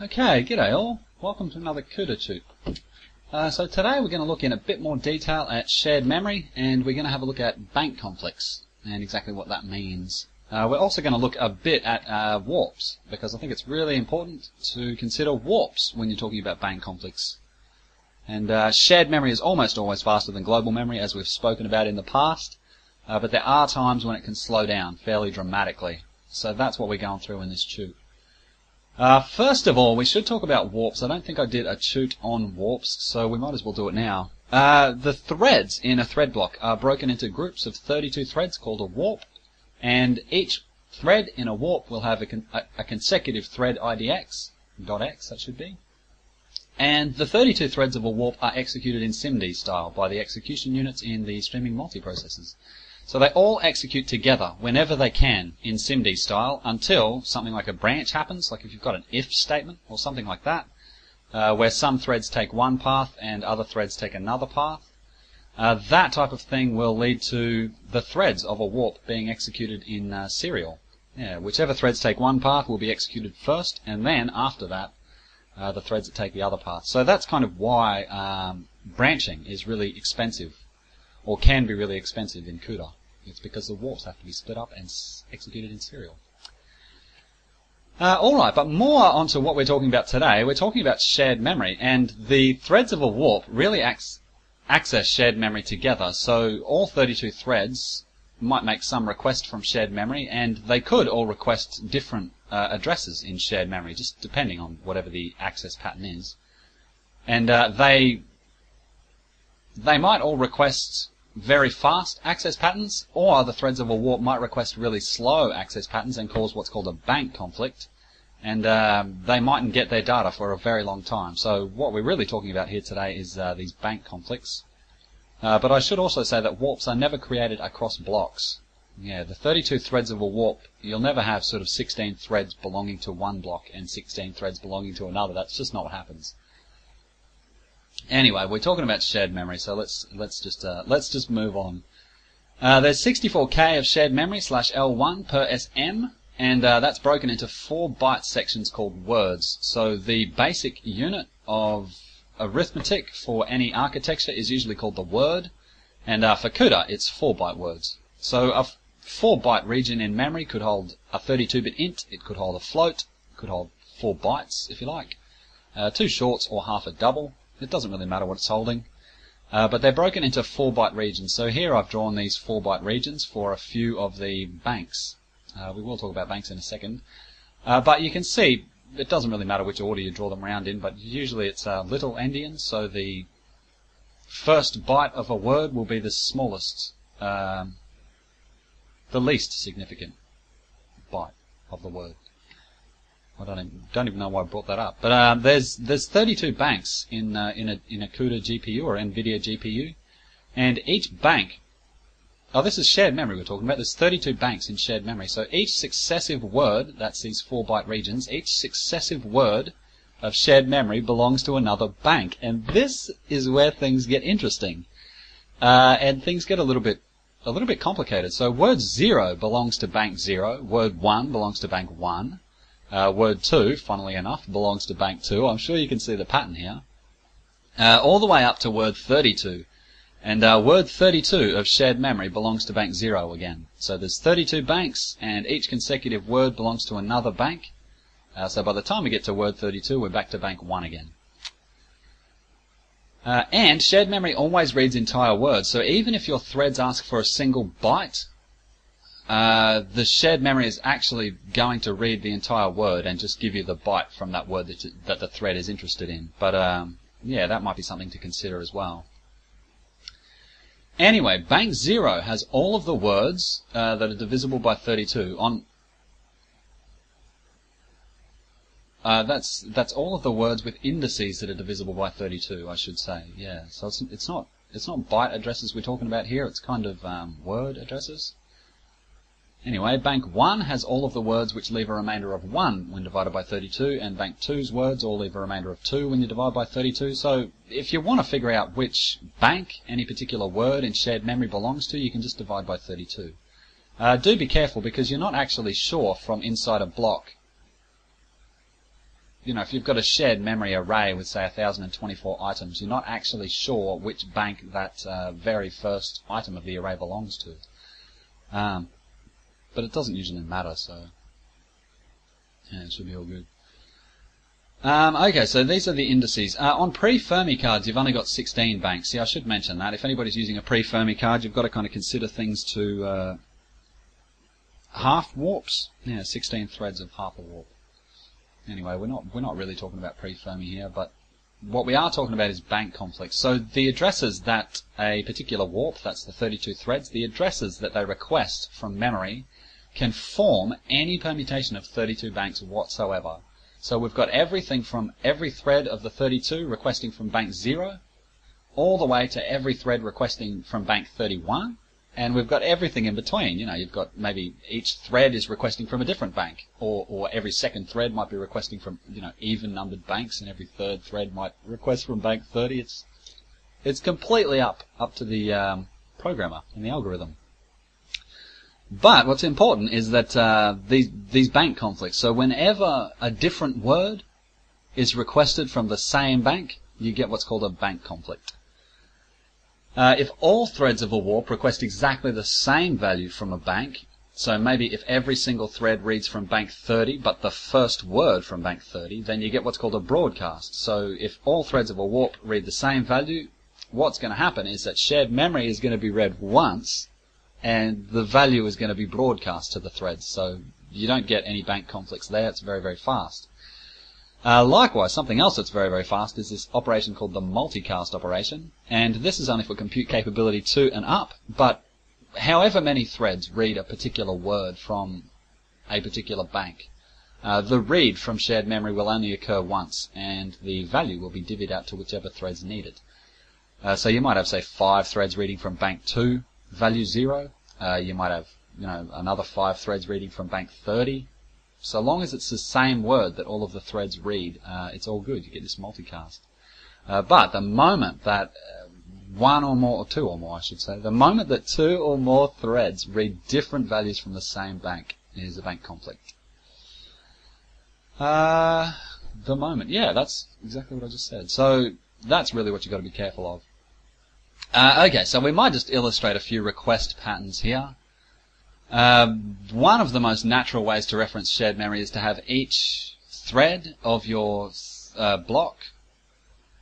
Okay, g'day all. Welcome to another CUDA tube. So today we're going to look in a bit more detail at shared memory, and we're going to have a look at bank complex and exactly what that means. We're also going to look a bit at warps, because I think it's really important to consider warps when you're talking about bank complex. And shared memory is almost always faster than global memory, as we've spoken about in the past, but there are times when it can slow down fairly dramatically. So that's what we're going through in this tube. First of all, we should talk about warps. I don't think I did a toot on warps, so we might as well do it now. The threads in a thread block are broken into groups of 32 threads called a warp, and each thread in a warp will have a consecutive threadIdx, .x that should be, and the 32 threads of a warp are executed in SIMD style by the execution units in the streaming multiprocessors. So they all execute together whenever they can in SIMD style until something like a branch happens, like if you've got an if statement or something like that, where some threads take one path and other threads take another path. That type of thing will lead to the threads of a warp being executed in serial. Yeah, whichever threads take one path will be executed first, and then after that, the threads that take the other path. So that's kind of why branching is really expensive, or can be really expensive in CUDA. It's because the warps have to be split up and executed in serial. Alright, but more onto what we're talking about today. We're talking about shared memory, and the threads of a warp really access shared memory together. So all 32 threads might make some request from shared memory, and they could all request different addresses in shared memory, just depending on whatever the access pattern is. And they might all request very fast access patterns, or the threads of a warp might request really slow access patterns and cause what's called a bank conflict, and they mightn't get their data for a very long time. So what we're really talking about here today is these bank conflicts. But I should also say that warps are never created across blocks. Yeah, the 32 threads of a warp, you'll never have sort of 16 threads belonging to one block and 16 threads belonging to another. That's just not what happens. Anyway, we're talking about shared memory, so let's just move on. There's 64K of shared memory /L1 per SM, and that's broken into 4-byte sections called words. So the basic unit of arithmetic for any architecture is usually called the word, and for CUDA it's 4-byte words. So a 4-byte region in memory could hold a 32-bit int, it could hold a float, it could hold 4 bytes if you like, 2 shorts or half a double. It doesn't really matter what it's holding, but they're broken into 4-byte regions. So here I've drawn these 4-byte regions for a few of the banks. We will talk about banks in a second, but you can see it doesn't really matter which order you draw them round in, but usually it's little endian, so the first byte of a word will be the smallest, the least significant byte of the word. I don't even know why I brought that up, but there's 32 banks in a CUDA GPU or NVIDIA GPU, and each bank, oh, this is shared memory we're talking about. There's 32 banks in shared memory, so each successive word, that's these 4-byte regions, each successive word of shared memory belongs to another bank, and this is where things get interesting, and things get a little bit complicated. So word 0 belongs to bank 0, word 1 belongs to bank 1. Word 2, funnily enough, belongs to bank 2. I'm sure you can see the pattern here. All the way up to word 32. And word 32 of shared memory belongs to bank 0 again. So there's 32 banks, and each consecutive word belongs to another bank. So by the time we get to word 32, we're back to bank 1 again. And shared memory always reads entire words. So even if your threads ask for a single byte, the shared memory is actually going to read the entire word and just give you the byte from that word that the thread is interested in. But yeah, that might be something to consider as well. Anyway, bank 0 has all of the words that are divisible by 32 on. That's all of the words with indices that are divisible by 32. I should say, yeah. So it's not byte addresses we're talking about here. It's kind of word addresses. Anyway, bank 1 has all of the words which leave a remainder of 1 when divided by 32, and bank 2's words all leave a remainder of 2 when you divide by 32. So if you want to figure out which bank any particular word in shared memory belongs to, you can just divide by 32. Do be careful, because you're not actually sure from inside a block you know, if you've got a shared memory array with, say, 1024 items, you're not actually sure which bank that very first item of the array belongs to. But it doesn't usually matter, so yeah, it should be all good. Okay, so these are the indices. On pre-Fermi cards, you've only got 16 banks. See, I should mention that. If anybody's using a pre-Fermi card, you've got to kind of consider things to half warps. Yeah, 16 threads of half a warp. Anyway, we're not really talking about pre-Fermi here, but what we are talking about is bank conflicts. So the addresses that a particular warp, that's the 32 threads, the addresses that they request from memory can form any permutation of 32 banks whatsoever. So we've got everything from every thread of the 32 requesting from bank 0 all the way to every thread requesting from bank 31, and we've got everything in between. You know, you've got maybe each thread is requesting from a different bank, or every second thread might be requesting from, you know, even numbered banks, and every third thread might request from bank 30. It's completely up to the programmer and the algorithm. But what's important is that these bank conflicts, so whenever a different word is requested from the same bank, you get what's called a bank conflict. If all threads of a warp request exactly the same value from a bank, so maybe if every single thread reads from bank 30 but the first word from bank 30, then you get what's called a broadcast. So if all threads of a warp read the same value, what's going to happen is that shared memory is going to be read once, and the value is going to be broadcast to the threads, so you don't get any bank conflicts there. It's very, very fast. Likewise, something else that's very, very fast is this operation called the multicast operation, and this is only for compute capability 2 and up, but however many threads read a particular word from a particular bank, the read from shared memory will only occur once, and the value will be divvied out to whichever threads need it. So you might have, say, 5 threads reading from bank 2, value 0, you might have, you know, another 5 threads reading from bank 30. So long as it's the same word that all of the threads read, it's all good. You get this multicast. But the moment that one or more, or 2 or more I should say, the moment that 2 or more threads read different values from the same bank, is a bank conflict. The moment, yeah, that's exactly what I just said. So that's really what you've got to be careful of. Okay, so we might just illustrate a few request patterns here. One of the most natural ways to reference shared memory is to have each thread of your block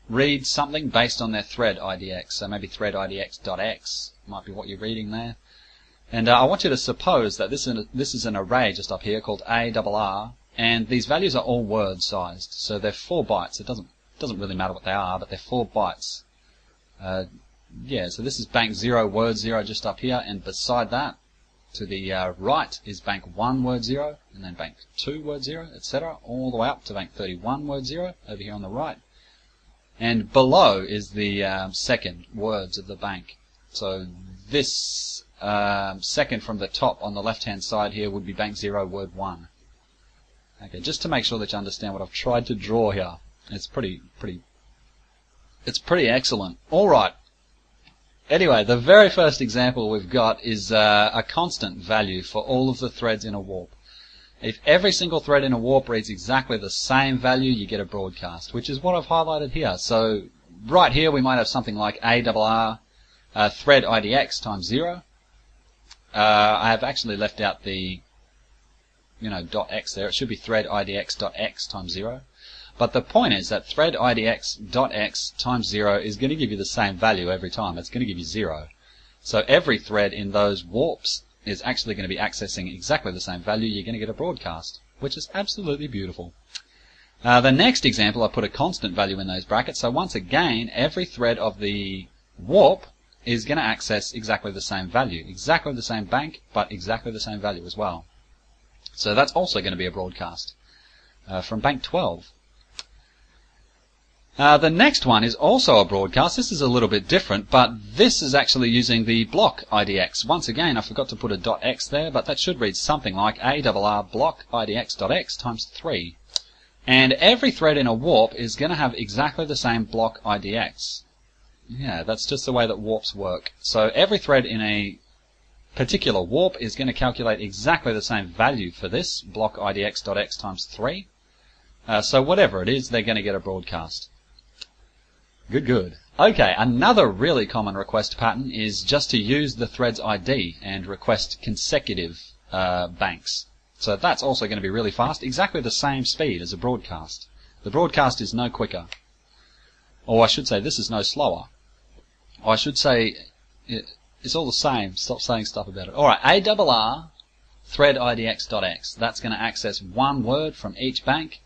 read something based on their threadIdx. So maybe threadIdx.x might be what you're reading there. And I want you to suppose that this is an array just up here called ARR, and these values are all word sized. So they're 4 bytes. It doesn't really matter what they are, but they're 4 bytes. Yeah, so this is bank 0, word 0 just up here, and beside that, to the right, is bank 1, word 0, and then bank 2, word 0, etc., all the way up to bank 31, word 0, over here on the right. And below is the second words of the bank. So this second from the top on the left-hand side here would be bank 0, word 1. Okay, just to make sure that you understand what I've tried to draw here. It's pretty excellent. All right. Anyway, the very first example we've got is a constant value for all of the threads in a warp. If every single thread in a warp reads exactly the same value, you get a broadcast, which is what I've highlighted here. So right here we might have something like ARR thread IDX times 0. I have actually left out the, you know, .x there. It should be thread IDX.x times 0. But the point is that thread idx.x times 0 is going to give you the same value every time. It's going to give you 0. So every thread in those warps is actually going to be accessing exactly the same value. You're going to get a broadcast, which is absolutely beautiful. The next example, I put a constant value in those brackets. So once again, every thread of the warp is going to access exactly the same value. Exactly the same bank, but exactly the same value as well. So that's also going to be a broadcast from bank 12. The next one is also a broadcast. This is a little bit different, but this is actually using the blockIdx. Once again, I forgot to put a .x there, but that should read something like ARR blockIdx.x times 3. And every thread in a warp is going to have exactly the same blockIdx. Yeah, that's just the way that warps work. So every thread in a particular warp is going to calculate exactly the same value for this blockIdx.x times 3. So whatever it is, they're going to get a broadcast. Good, good. Okay, another really common request pattern is just to use the thread's ID and request consecutive banks. So that's also going to be really fast, exactly the same speed as a broadcast. The broadcast is no quicker. Or I should say this is no slower. Or I should say it's all the same. Stop saying stuff about it. Alright, ARR threadIdx.x. That's going to access one word from each bank.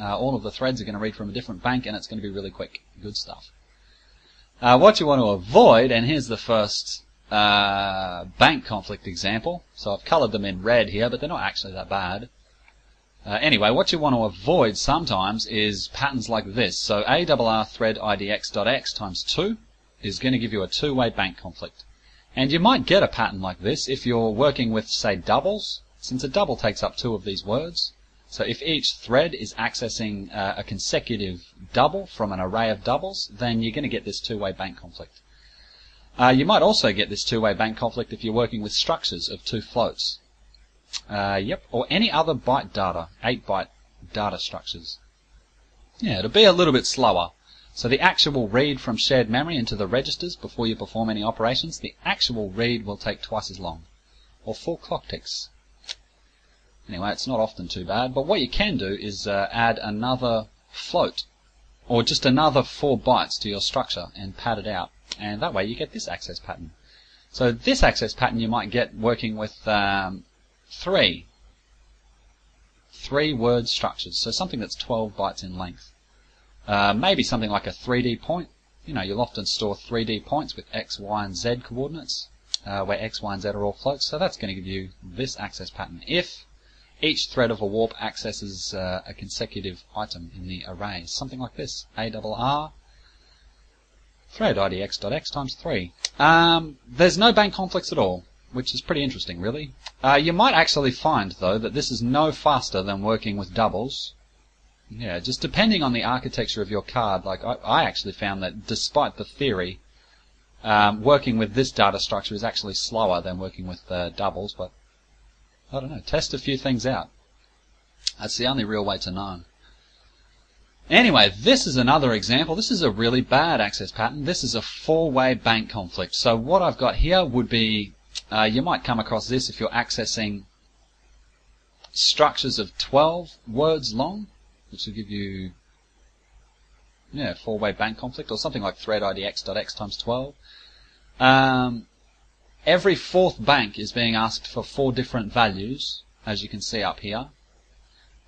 All of the threads are going to read from a different bank, and it's going to be really quick. Good stuff. What you want to avoid, and here's the first bank conflict example. So I've coloured them in red here, but they're not actually that bad. Anyway, what you want to avoid sometimes is patterns like this. So ARR threadIdx.x times 2 is going to give you a two-way bank conflict. And you might get a pattern like this if you're working with, say, doubles, since a double takes up two of these words. So if each thread is accessing a consecutive double from an array of doubles, then you're going to get this two-way bank conflict. You might also get this two-way bank conflict if you're working with structures of two floats. Yep, or any other byte data, 8-byte data structures. Yeah, it'll be a little bit slower. So the actual read from shared memory into the registers before you perform any operations, the actual read will take twice as long, or 4 clock ticks. Anyway, it's not often too bad, but what you can do is add another float, or just another 4 bytes to your structure and pad it out, and that way you get this access pattern. So this access pattern you might get working with three-word structures, so something that's 12 bytes in length. Maybe something like a 3D point. You know, you'll often store 3D points with X, Y, and Z coordinates, where X, Y, and Z are all floats, so that's going to give you this access pattern. If each thread of a warp accesses a consecutive item in the array. Something like this, ARR threadIdx.x times 3. There's no bank conflicts at all, which is pretty interesting, really. You might actually find, though, that this is no faster than working with doubles. Yeah, just depending on the architecture of your card. Like, I actually found that, despite the theory, working with this data structure is actually slower than working with doubles, but I don't know, test a few things out. That's the only real way to know. Anyway, this is another example. This is a really bad access pattern. This is a four-way bank conflict. So what I've got here would be, you might come across this if you're accessing structures of 12 words long, which will give you, yeah, four-way bank conflict, or something like threadIdx.x times 12. Every fourth bank is being asked for 4 different values, as you can see up here.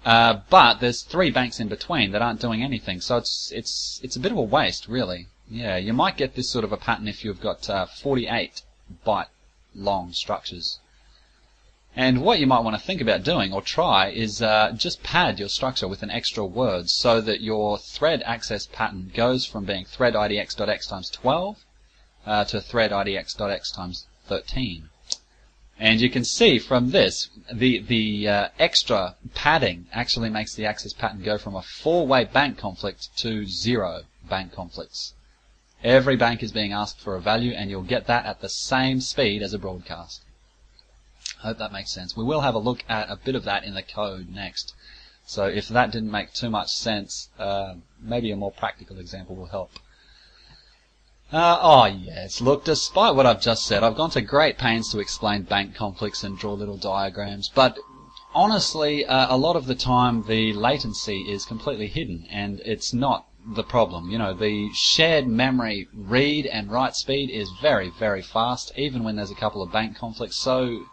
But there's 3 banks in between that aren't doing anything, so it's a bit of a waste, really. Yeah, you might get this sort of a pattern if you've got 48-byte long structures. And what you might want to think about doing, or try, is just pad your structure with an extra word so that your thread access pattern goes from being threadIdx.x times 12 to threadIdx.x times 13. And you can see from this, the extra padding actually makes the access pattern go from a 4-way bank conflict to 0 bank conflicts. Every bank is being asked for a value, and you'll get that at the same speed as a broadcast. I hope that makes sense. We will have a look at a bit of that in the code next. So if that didn't make too much sense, maybe a more practical example will help. Oh yes, look, despite what I've just said, I've gone to great pains to explain bank conflicts and draw little diagrams, but honestly, a lot of the time the latency is completely hidden, and it's not the problem. You know, the shared memory read and write speed is very, very fast, even when there's a couple of bank conflicts, so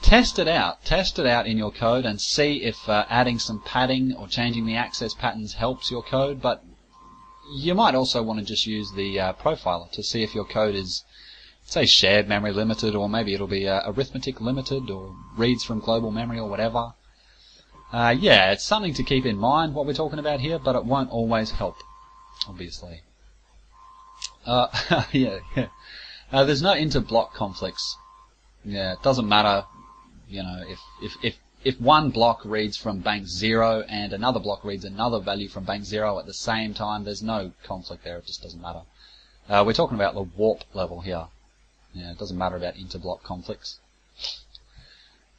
test it out. Test it out in your code and see if adding some padding or changing the access patterns helps your code, but you might also want to just use the profiler to see if your code is, say, shared memory limited, or maybe it'll be arithmetic limited, or reads from global memory, or whatever. Yeah, it's something to keep in mind what we're talking about here, but it won't always help, obviously. There's no inter-block conflicts. Yeah, it doesn't matter, you know, if one block reads from bank 0 and another block reads another value from bank 0 at the same time, there's no conflict there. It just doesn't matter. We're talking about the warp level here. Yeah, it doesn't matter about inter-block conflicts.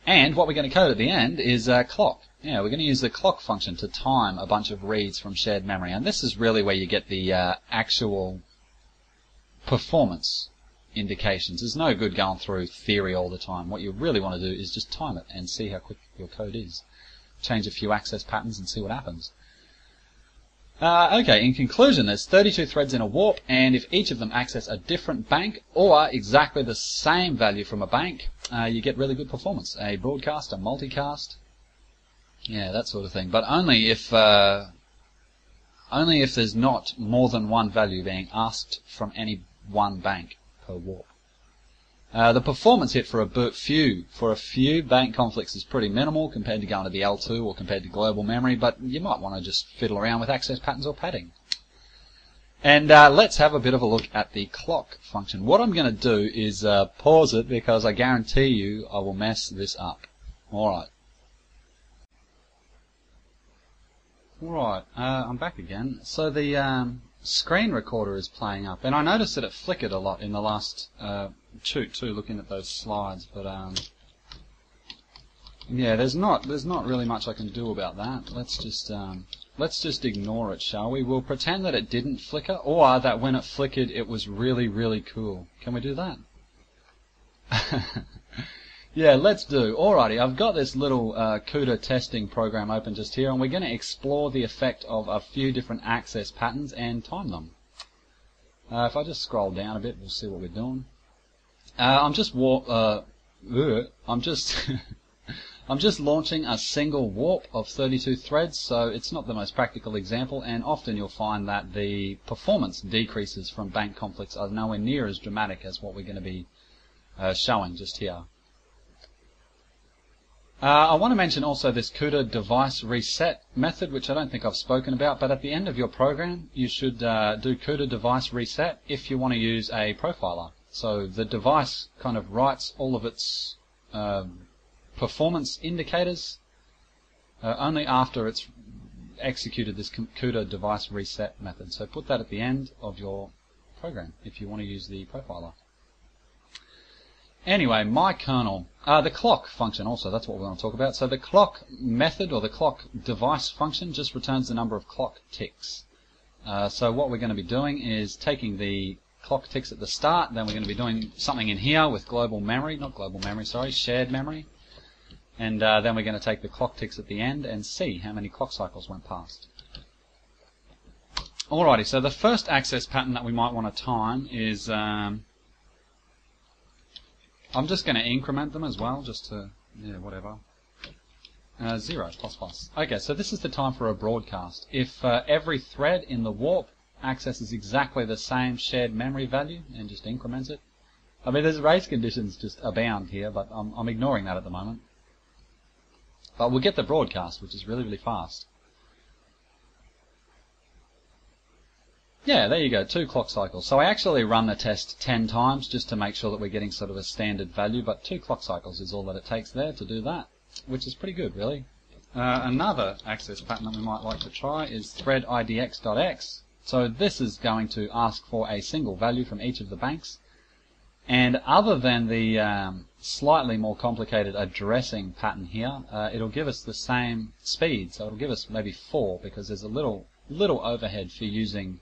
And what we're going to code at the end is a clock. Yeah, we're going to use the clock function to time a bunch of reads from shared memory, and this is really where you get the actual performance indications. There's no good going through theory all the time. What you really want to do is just time it and see how quick your code is. Change a few access patterns and see what happens. Okay, in conclusion, there's 32 threads in a warp, and if each of them access a different bank or exactly the same value from a bank, you get really good performance. A broadcast, a multicast, yeah, that sort of thing. But only if there's not more than one value being asked from any one bank per warp. The performance hit for a few bank conflicts is pretty minimal compared to going to the L2 or compared to global memory, but you might want to just fiddle around with access patterns or padding. And let's have a bit of a look at the clock function. What I'm going to do is pause it because I guarantee you I will mess this up. Alright. Alright, I'm back again. So the screen recorder is playing up, and I noticed that it flickered a lot in the last shoot too, looking at those slides, but yeah, there's not really much I can do about that. Let's just ignore it, shall we? We'll pretend that it didn't flicker, or that when it flickered it was really, really cool. Can we do that? Yeah, let's do. Alrighty, I've got this little CUDA testing program open just here, and we're going to explore the effect of a few different access patterns and time them. If I just scroll down a bit, we'll see what we're doing. I'm just launching a single warp of 32 threads, so it's not the most practical example, and often you'll find that the performance decreases from bank conflicts are nowhere near as dramatic as what we're going to be showing just here. I want to mention also this CUDA device reset method, which I don't think I've spoken about, but at the end of your program you should do CUDA device reset if you want to use a profiler. So the device kind of writes all of its performance indicators only after it's executed this CUDA device reset method. So put that at the end of your program if you want to use the profiler. Anyway, my kernel, the clock function also, that's what we want to talk about. So the clock method or the clock device function just returns the number of clock ticks. So what we're going to be doing is taking the clock ticks at the start, then we're going to be doing something in here with shared memory. And then we're going to take the clock ticks at the end and see how many clock cycles went past. Alrighty, so the first access pattern that we might want to time is... I'm just going to increment them as well, just to, yeah, whatever. 0, ++. Okay, so this is the time for a broadcast. If every thread in the warp accesses exactly the same shared memory value and just increments it. I mean, there's race conditions just abound here, but I'm ignoring that at the moment. But we'll get the broadcast, which is really, really fast. Yeah, there you go, 2 clock cycles. So I actually run the test 10 times just to make sure that we're getting sort of a standard value, but 2 clock cycles is all that it takes there to do that, which is pretty good, really. Another access pattern that we might like to try is threadIdx.x. So this is going to ask for a single value from each of the banks. And other than the slightly more complicated addressing pattern here, it'll give us the same speed. So it'll give us maybe 4 because there's a little overhead for using...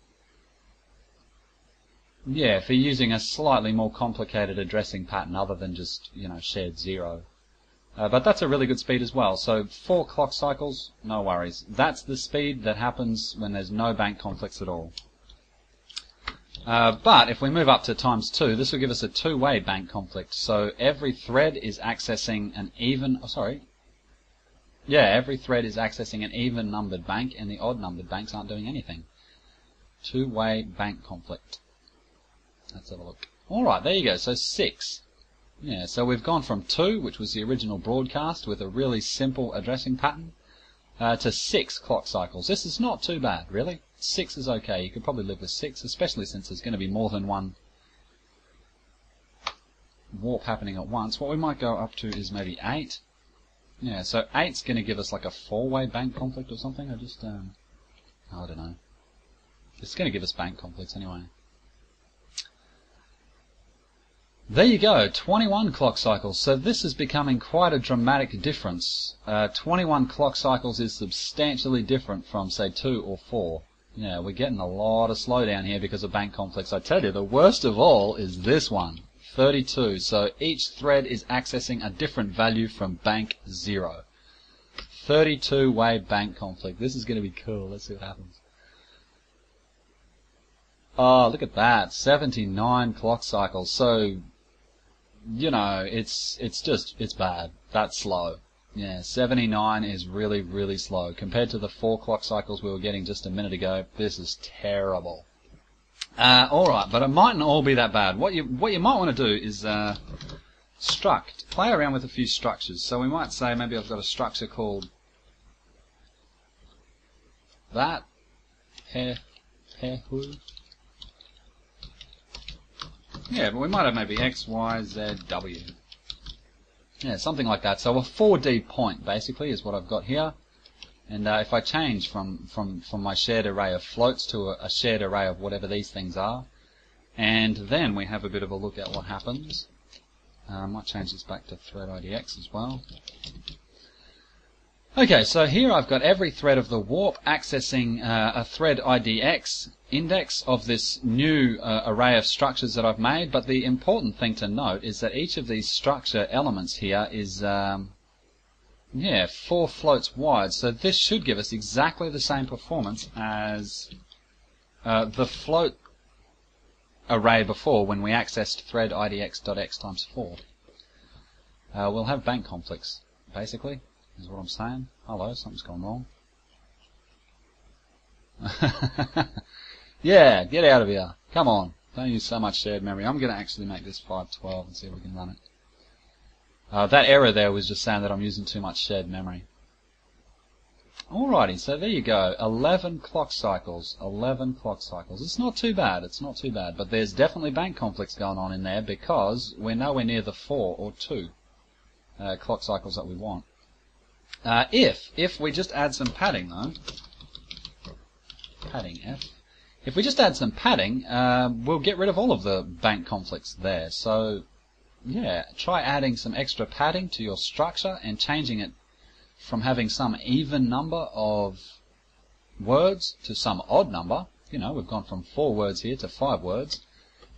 Yeah, for using a slightly more complicated addressing pattern other than just, you know, shared 0. But that's a really good speed as well. So 4 clock cycles, no worries. That's the speed that happens when there's no bank conflicts at all. But if we move up to times 2, this will give us a 2-way bank conflict. So every thread is accessing an even... Oh, sorry. Yeah, every thread is accessing an even-numbered bank, and the odd-numbered banks aren't doing anything. 2-way bank conflict. Let's have a look. Alright, there you go, so 6. Yeah, so we've gone from 2, which was the original broadcast with a really simple addressing pattern, to 6 clock cycles. This is not too bad, really. 6 is okay. You could probably live with 6, especially since there's going to be more than one warp happening at once. What we might go up to is maybe 8. Yeah, so 8's going to give us like a 4-way bank conflict or something. I just, I don't know. It's going to give us bank conflicts anyway. There you go, 21 clock cycles. So this is becoming quite a dramatic difference. 21 clock cycles is substantially different from, say, 2 or 4. Yeah, we're getting a lot of slowdown here because of bank complex. I tell you, the worst of all is this one, 32. So each thread is accessing a different value from bank 0. 32-way bank conflict. This is going to be cool. Let's see what happens. Oh, look at that, 79 clock cycles. So, you know, it's bad. That's slow. Yeah, 79 is really, really slow. Compared to the 4 clock cycles we were getting just a minute ago, this is terrible. Alright, but it mightn't all be that bad. What you might want to do is struct. Play around with a few structures. So we might say maybe I've got a structure called that. Yeah, but we might have maybe X, Y, Z, W. Yeah, something like that. So a 4D point, basically, is what I've got here. And if I change from my shared array of floats to a shared array of whatever these things are, and then we have a bit of a look at what happens. I might change this back to threadIdx as well. Okay, so here I've got every thread of the warp accessing a threadIdx index of this new array of structures that I've made, but the important thing to note is that each of these structure elements here is, 4 floats wide, so this should give us exactly the same performance as the float array before when we accessed threadIdx.x times 4. We'll have bank conflicts, basically. Is what I'm saying. Hello, something's gone wrong. Yeah, get out of here. Come on. Don't use so much shared memory. I'm going to actually make this 512 and see if we can run it. That error there was just saying that I'm using too much shared memory. Alrighty, so there you go. 11 clock cycles. 11 clock cycles. It's not too bad. It's not too bad. But there's definitely bank conflicts going on in there because we're nowhere near the 4 or 2 clock cycles that we want. If we just add some padding though, padding F, if we just add some padding, we'll get rid of all of the bank conflicts there. So, yeah, try adding some extra padding to your structure and changing it from having some even number of words to some odd number. You know, we've gone from 4 words here to 5 words.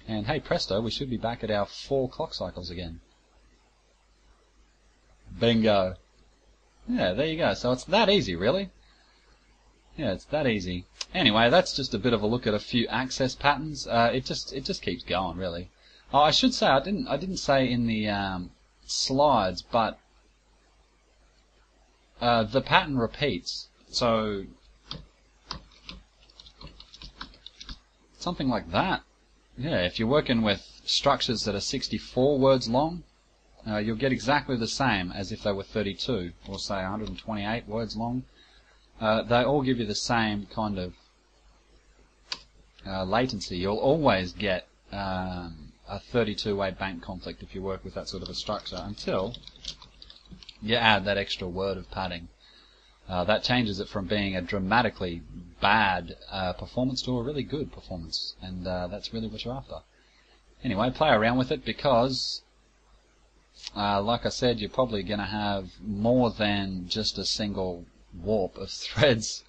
And hey presto, we should be back at our 4 clock cycles again. Bingo. Yeah, there you go. So it's that easy, really. Yeah, it's that easy. Anyway, that's just a bit of a look at a few access patterns. It just keeps going, really. Oh, I should say I didn't say in the slides, but the pattern repeats. So something like that. Yeah, if you're working with structures that are 64 words long. You'll get exactly the same as if they were 32 or say 128 words long. They all give you the same kind of latency. You'll always get a 32-way bank conflict if you work with that sort of a structure until you add that extra word of padding. That changes it from being a dramatically bad performance to a really good performance, and that's really what you're after. Anyway, play around with it because like I said, you're probably going to have more than just a single warp of threads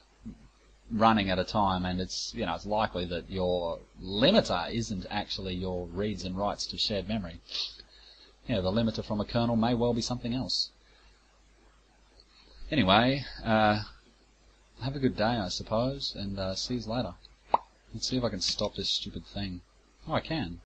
running at a time, and it's, you know, it's likely that your limiter isn't actually your reads and writes to shared memory. Yeah, the limiter from a kernel may well be something else. Anyway, have a good day, I suppose, and see you later. Let's see if I can stop this stupid thing. Oh, I can.